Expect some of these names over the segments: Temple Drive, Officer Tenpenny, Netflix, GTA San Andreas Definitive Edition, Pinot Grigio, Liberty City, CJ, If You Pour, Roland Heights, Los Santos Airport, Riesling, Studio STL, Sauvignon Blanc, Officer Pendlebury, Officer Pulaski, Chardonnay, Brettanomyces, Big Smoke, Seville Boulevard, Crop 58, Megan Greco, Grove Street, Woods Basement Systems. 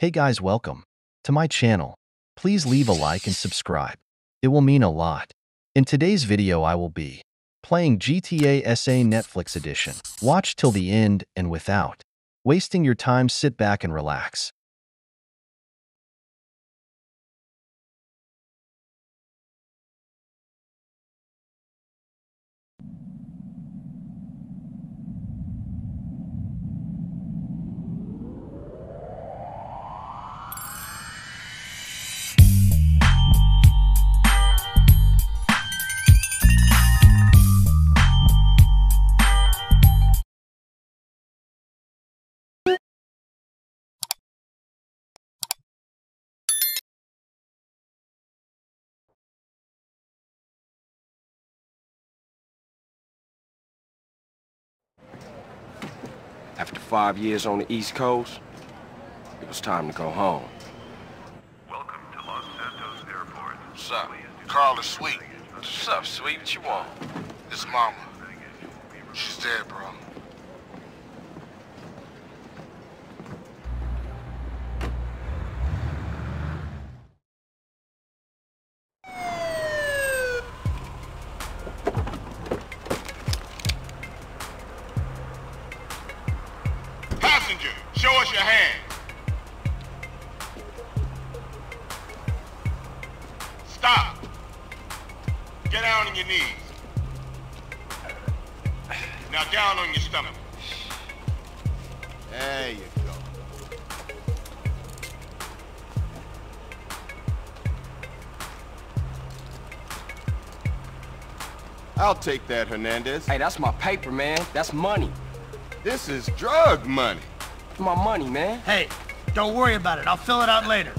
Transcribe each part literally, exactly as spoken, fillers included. Hey guys, welcome to my channel. Please leave a like and subscribe. It will mean a lot. In today's video I will be playing G T A S A Netflix edition. Watch till the end and without wasting your time, sit back and relax. After five years on the East Coast, it was time to go home. Welcome to Los Santos Airport. What's up? Carl is sweet. What's up, sweet? What you want? It's mama. She's dead, bro. I'll take that, Hernandez. Hey, that's my paper, man. That's money. This is drug money. My money, man. Hey, don't worry about it. I'll fill it out later.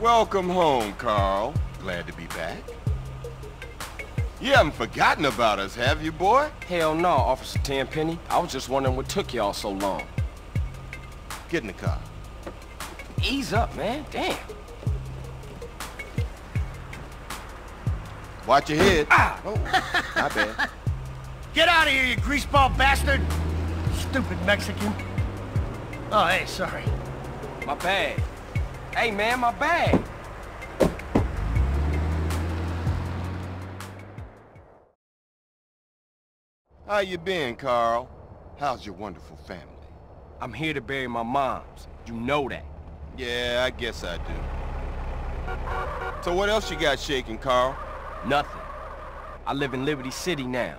Welcome home, Carl. Glad to be back. You haven't forgotten about us, have you, boy? Hell no, Officer Tenpenny. I was just wondering what took y'all so long. Get in the car. Ease up, man. Damn. Watch your head. Ah. Oh, my bad. Get out of here, you greaseball bastard! Stupid Mexican. Oh, hey, sorry. My bag. Hey, man, my bag. How you been, Carl? How's your wonderful family? I'm here to bury my moms. You know that. Yeah, I guess I do. So what else you got shaking, Carl? Nothing. I live in Liberty City now.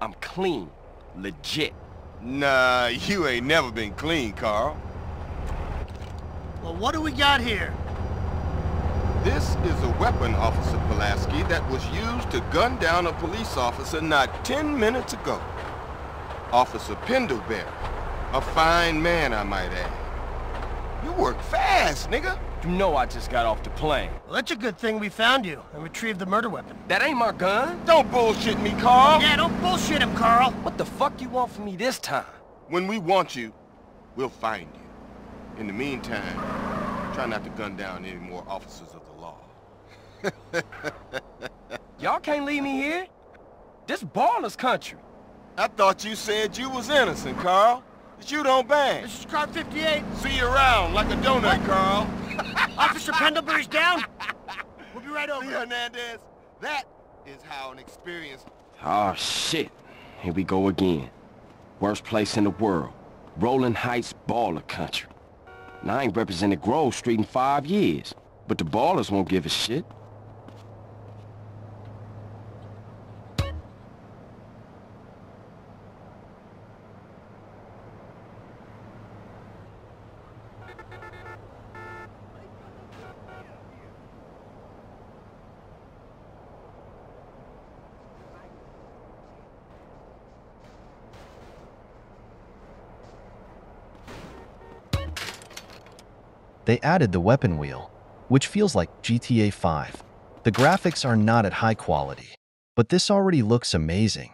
I'm clean. Legit. Nah, you ain't never been clean, Carl. Well, what do we got here? This is a weapon, Officer Pulaski, that was used to gun down a police officer not ten minutes ago. Officer Pendlebury. A fine man, I might add. You work fast, nigga. You know I just got off the plane. Well, that's a good thing we found you and retrieved the murder weapon. That ain't my gun. Don't bullshit me, Carl. Yeah, don't bullshit him, Carl. What the fuck you want from me this time? When we want you, we'll find you. In the meantime, try not to gun down any more officers of the law. Y'all can't leave me here. This baller's country. I thought you said you was innocent, Carl. That you don't bang. This is Crop fifty-eight. See you around like a donut, what? Carl. Officer Pendlebury's down. We'll be right over. See, Hernandez, that is how an experienced... Oh, shit. Here we go again. Worst place in the world. Roland Heights baller country. Now, I ain't represented Grove Street in five years. But the ballers won't give a shit. They added the weapon wheel, which feels like G T A five. The graphics are not at high quality, but this already looks amazing.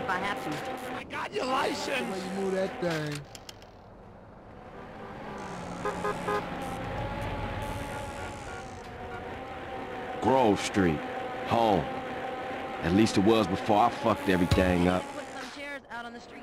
if I had to. I got your license! Somebody move that thing. Grove Street. Home. At least it was before I fucked everything up. Put some chairs out on the street.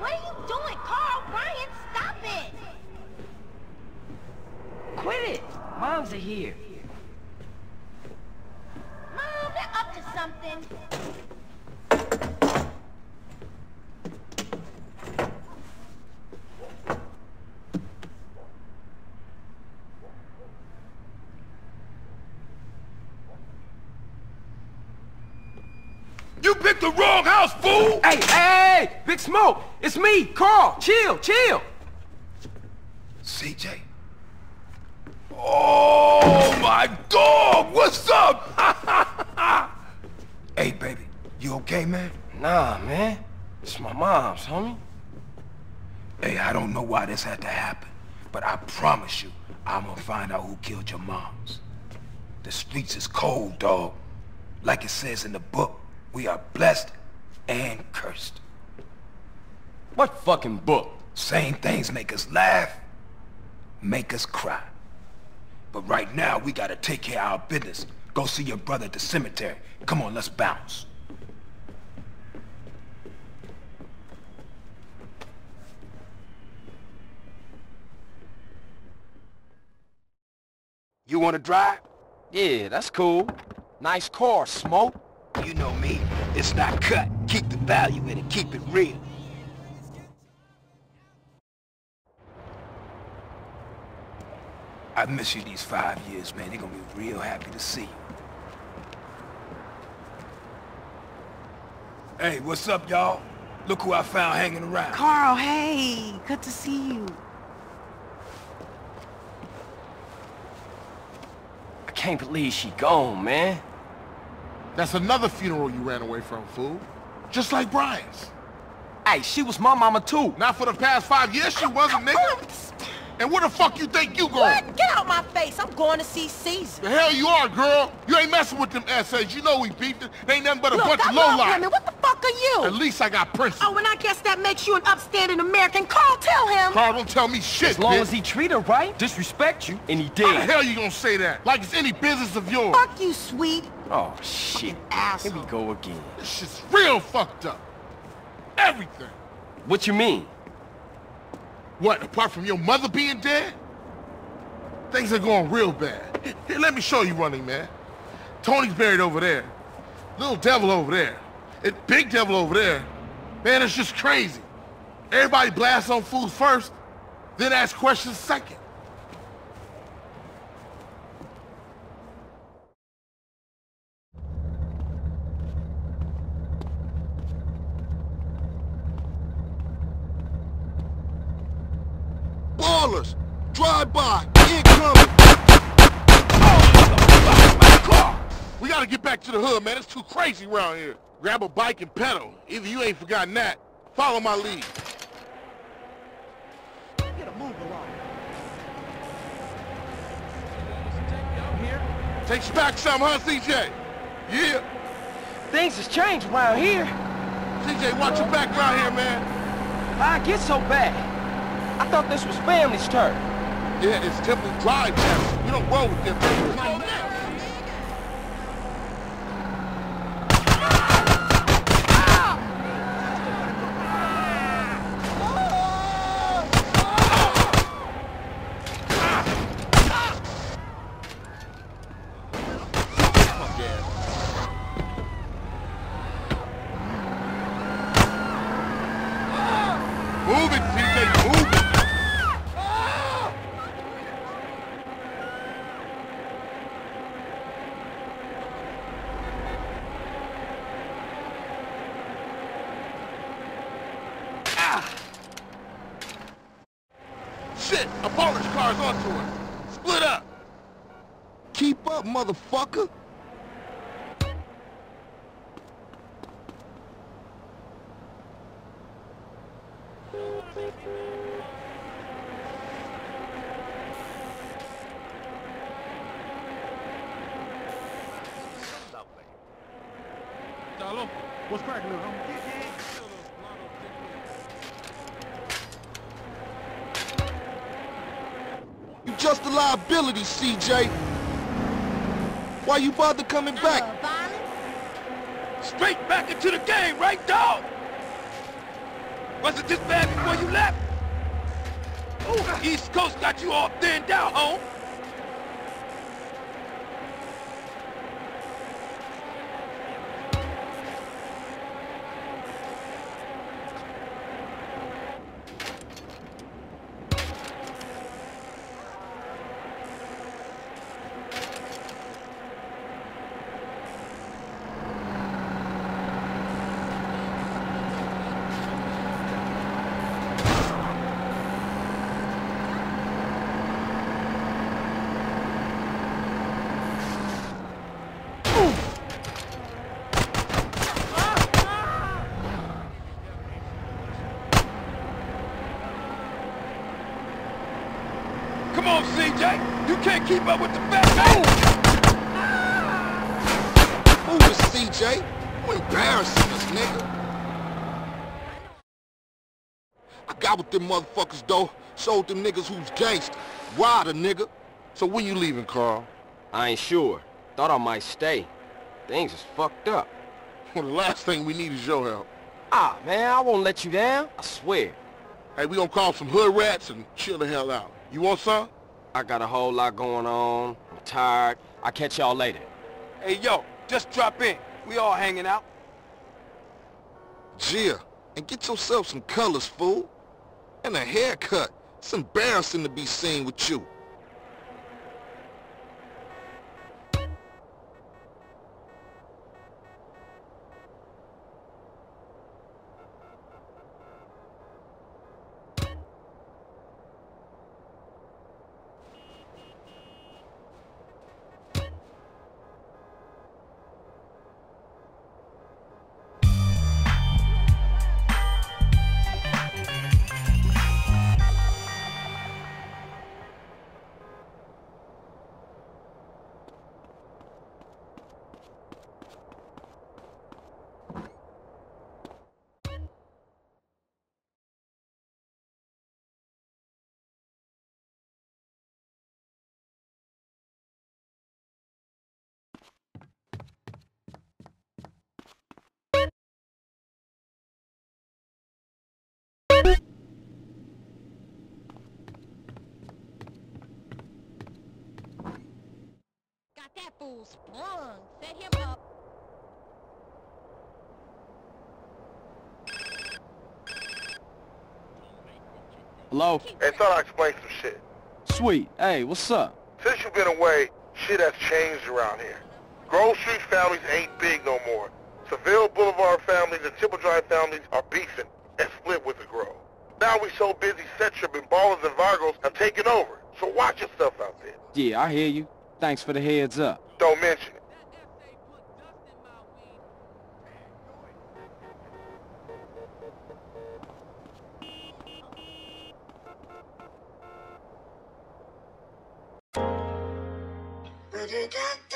What are you doing, Carl? Ryan, stop it! Quit it! Moms are here. Mom, they're up to something. You picked the wrong house, fool! Hey, hey! Big Smoke! It's me, Carl. Chill, chill. C J. Oh my God! What's up? Hey, baby, you okay, man? Nah, man. It's my mom's, homie. Hey, I don't know why this had to happen, but I promise you, I'm gonna find out who killed your moms. The streets is cold, dog. Like it says in the book, we are blessed and cursed. What fucking book? Same things make us laugh, make us cry. But right now, we gotta take care of our business. Go see your brother at the cemetery. Come on, let's bounce. You wanna drive? Yeah, that's cool. Nice car, Smoke. You know me, it's not cut. Keep the value in it, keep it real. I miss you these five years, man. They're gonna be real happy to see you. Hey, what's up, y'all? Look who I found hanging around. Carl, hey! Good to see you. I can't believe she gone, man. That's another funeral you ran away from, fool. Just like Brian's. Hey, she was my mama, too. Not for the past five years, she wasn't, nigga. And where the fuck you think you going? What? Get out my face. I'm going to see Caesar. The hell you are, girl. You ain't messing with them S As. You know we beefed it. They ain't nothing but a Look, bunch I of lowlife. Look, what the fuck are you? At least I got Prince. Oh, and I guess that makes you an upstanding American. Carl, tell him. Carl, don't tell me shit, As long bitch. as he treat her right, disrespect you, and he did. How the hell you gonna say that? Like it's any business of yours. Fuck you, sweet. Oh, shit. Here we go again. This shit's real fucked up. Everything. What you mean? What, apart from your mother being dead? Things are going real bad. Here, here, let me show you Running Man. Tony's buried over there. Little Devil over there. And Big Devil over there. Man, it's just crazy. Everybody blasts on fools first, then ask questions second. Drive by, incoming. Oh, my car! We gotta get back to the hood, man. It's too crazy around here. Grab a bike and pedal. Either you ain't forgotten that. Follow my lead. Get a move along. Takes you back some, huh, C J? Yeah. Things has changed around here. C J, watch your back around here, man. I get so bad. I thought this was family's turn. Yeah, it's Temple Drive now. You don't roll with them. Come on now. The Polish car's onto us. Split up. Keep up, motherfucker. What's cracking, little homie? You just a liability, C J. Why you bother coming back? Straight back into the game, right, dog? Was it this bad before you left? Ooh, East Coast got you all thinned out, home. Come on, C J! You can't keep up with the fat man! Move it, C J! You embarrassing us, nigga! I got with them motherfuckers, though. Showed them niggas who's gangsta. Rider, nigga. So when you leaving, Carl? I ain't sure. Thought I might stay. Things is fucked up. Well, the last thing we need is your help. Ah, man, I won't let you down. I swear. Hey, we gonna call some hood rats and chill the hell out. You want some? I got a whole lot going on. I'm tired. I'll catch y'all later. Hey, yo, just drop in. We all hanging out. Gia, and get yourself some colors, fool. And a haircut. It's embarrassing to be seen with you. That fool sprung. Set him up. Hello? Hey, thought I'd explain some shit. Sweet. Hey, what's up? Since you've been away, shit has changed around here. Grove Street families ain't big no more. Seville Boulevard families and Temple Drive families are beefing and split with the Grove. Now we so busy, Setchup and Ballers and Virgos have taken over. So watch yourself out there. Yeah, I hear you. Thanks for the heads up. Don't mention it.